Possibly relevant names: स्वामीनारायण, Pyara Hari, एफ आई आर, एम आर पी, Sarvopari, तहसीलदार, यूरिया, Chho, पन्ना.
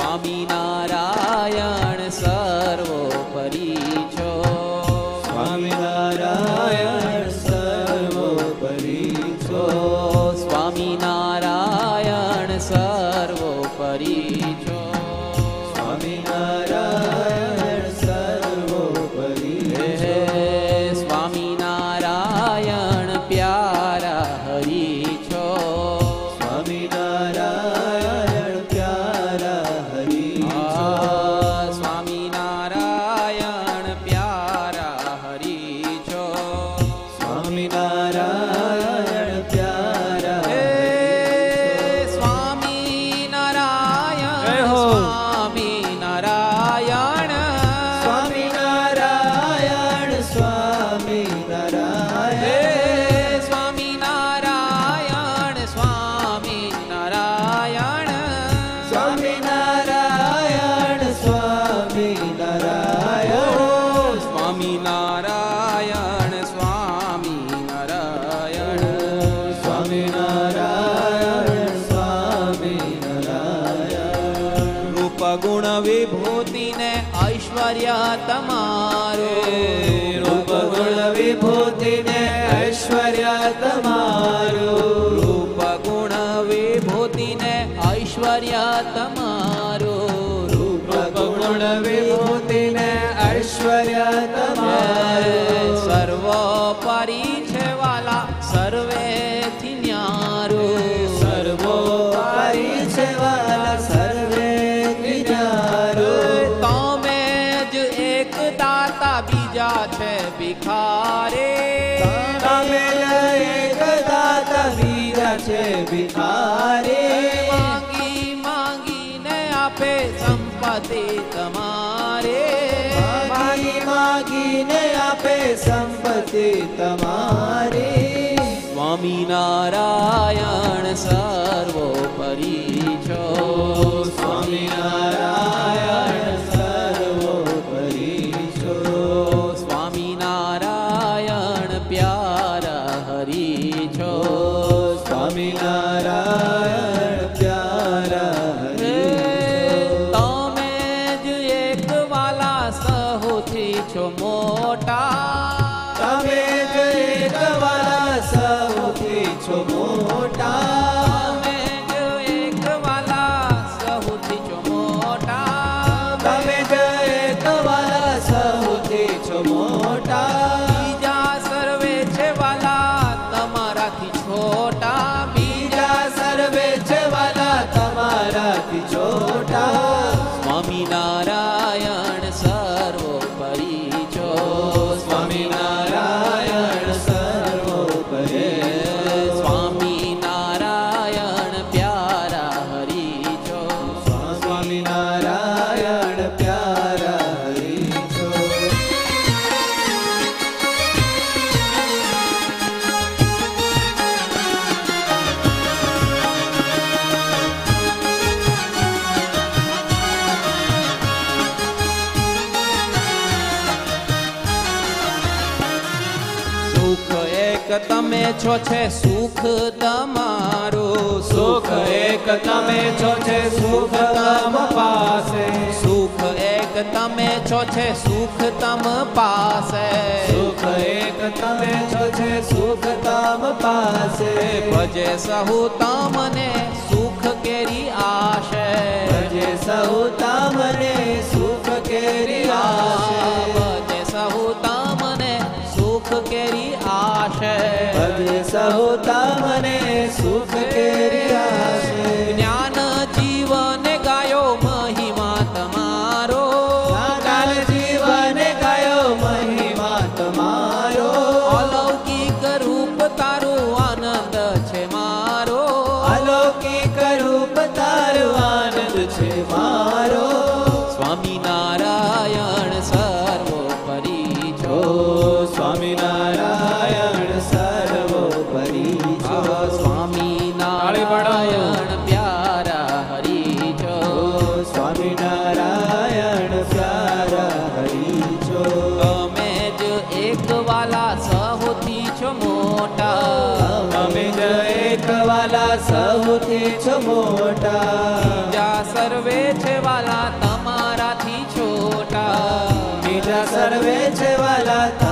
स्वामीनारायण सर्वोपरि छो। स्वामीनारायण सर्वोपरि छो। स्वामीनारायण सर्वोपरि छो। स्वामीनारायण सर्वोपरि छो। स्वामीनारायण प्यारा हरि छो। गुण विभूति ने ऐश्वर्य तमारो। रूप गुण विभूति ने ऐश्वर्य तमारो। रूप गुण विभूति ने ऐश्वर्य तमारो। रूप गुण विभूति ने ऐश्वर्य तमारो। सर्वोपरि छे वाला सर्वे थी न्यारो। सर्वोपरि छे वाला सर्वे बीजा छे भिखारे। एक दाता बीजा छे भिखारे। मांगी मांगी ने आपे संपत्ति तमारे। मांगी मांगी ने आपे संपत्ति तमारे। स्वामीनारायण सर्वोपरि छो। स्वामीनारायण स्वामीनारायण प्यारा हरि। तमे ज एक वाला सहोथी छो मोटा। तमे ज एक वाला सहोथी छो मोटा। तमे ज एक वाला सहोथी छो मोटा। तमे ज एक वाला सहोथी छो मोटा। बीजा सर्वे छे वाला तमाराथी छोटा। छोटा। स्वामीनारायण सर्वोपरि छो। स्वामीनारायण सर्वोपरि। स्वामीनारायण प्यारा हरि छो। स्वामीनारायण प्यारा हरि छो। तमे छो छे सुख तमारो। सुख एक तमे छो छे सुख तम पासे। सुख एक तमे छो छे सुख तम पासे। सुख एक तमे छो छे सुख तम पासे। भजे सहु तमने सुख केरी आशे। भजे सहु तमने सुख केरी आशे। भजे सहु तमने सुख केरी आशे। भजे सहु तमने सुख केरी आशे। ज्ञान जीवन गायो महिमा तमारो। ज्ञान जीवन गायो महिमा तमारो। अलौकिक रूप तारू आनंद छे मारो। अलौकिक रूप तारू आनंद छे मारो। स्वामीनारायण सर्वोपरि छो। स्वामीनारायण सर्वोपरि छो। स्वामीनारायण प्यारा हरि छो। स्वामीनारायण प्यारा हरि छो। तमे ज एक वाला सहोथी छो मोटा। तमे ज एक वाला सहोथी छो मोटा। सर्वे छे वाला तमारा थी छोटा, बीजा सर्वे छे वाला।